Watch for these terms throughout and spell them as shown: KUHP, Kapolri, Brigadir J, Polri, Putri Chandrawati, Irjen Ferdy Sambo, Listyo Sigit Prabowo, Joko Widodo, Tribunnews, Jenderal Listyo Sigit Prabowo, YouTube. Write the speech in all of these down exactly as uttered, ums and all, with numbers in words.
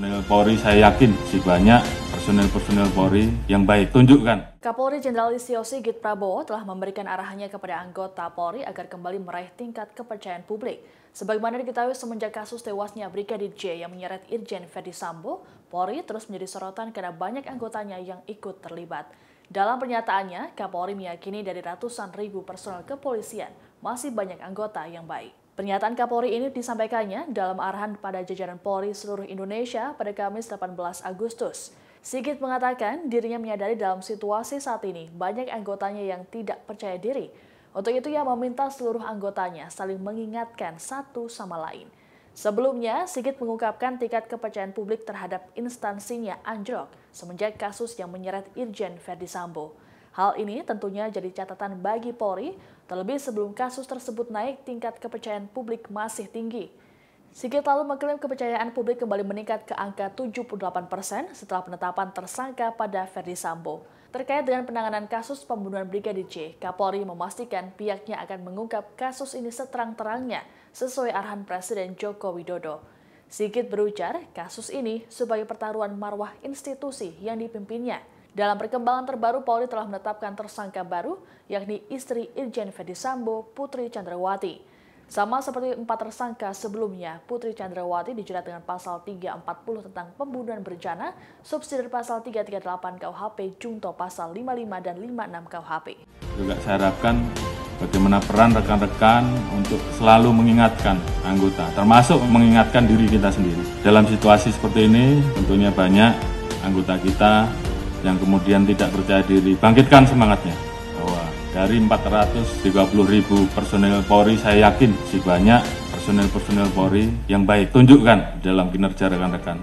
Personel Polri saya yakin masih banyak personel-personel Polri yang baik. Tunjukkan. Kapolri Jenderal Listyo Sigit Prabowo telah memberikan arahannya kepada anggota Polri agar kembali meraih tingkat kepercayaan publik. Sebagaimana diketahui semenjak kasus tewasnya Brigadir J yang menyeret Irjen Ferdy Sambo, Polri terus menjadi sorotan karena banyak anggotanya yang ikut terlibat. Dalam pernyataannya, Kapolri meyakini dari ratusan ribu personel kepolisian masih banyak anggota yang baik. Pernyataan Kapolri ini disampaikannya dalam arahan pada jajaran Polri seluruh Indonesia pada Kamis delapan belas Agustus. Sigit mengatakan dirinya menyadari dalam situasi saat ini banyak anggotanya yang tidak percaya diri. Untuk itu ia meminta seluruh anggotanya saling mengingatkan satu sama lain. Sebelumnya, Sigit mengungkapkan tingkat kepercayaan publik terhadap instansinya anjlok semenjak kasus yang menyeret Irjen Ferdy Sambo. Hal ini tentunya jadi catatan bagi Polri, terlebih sebelum kasus tersebut naik tingkat kepercayaan publik masih tinggi. Sigit lalu mengklaim kepercayaan publik kembali meningkat ke angka tujuh puluh delapan persen setelah penetapan tersangka pada Ferdy Sambo. Terkait dengan penanganan kasus pembunuhan Brigadir J, Kapolri memastikan pihaknya akan mengungkap kasus ini seterang-terangnya sesuai arahan Presiden Joko Widodo. Sigit berujar, kasus ini sebagai pertaruhan marwah institusi yang dipimpinnya. Dalam perkembangan terbaru, Polri telah menetapkan tersangka baru, yakni istri Irjen Ferdy Sambo, Putri Chandrawati. Sama seperti empat tersangka sebelumnya, Putri Chandrawati dijerat dengan pasal tiga ratus empat puluh tentang pembunuhan berencana, subsidi pasal tiga ratus tiga puluh delapan K U H P, jungto pasal lima puluh lima dan lima puluh enam K U H P. Juga saya harapkan bagaimana peran rekan-rekan untuk selalu mengingatkan anggota, termasuk mengingatkan diri kita sendiri. Dalam situasi seperti ini, tentunya banyak anggota kita yang kemudian tidak percaya diri. Bangkitkan semangatnya bahwa dari empat ratus tiga puluh ribu personel Polri, saya yakin masih banyak personel-personel Polri yang baik. Tunjukkan dalam kinerja rekan-rekan.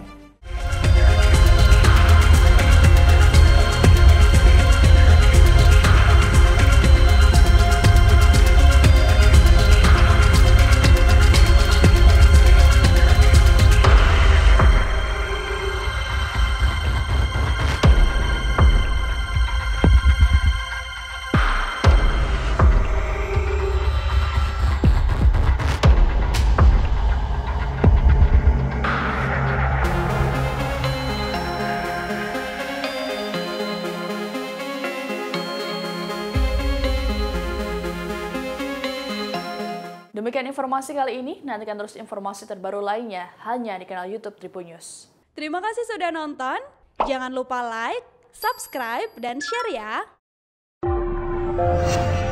Demikian informasi kali ini, nantikan terus informasi terbaru lainnya hanya di kanal YouTube Tribunnews. Terima kasih sudah nonton, jangan lupa like, subscribe, dan share ya!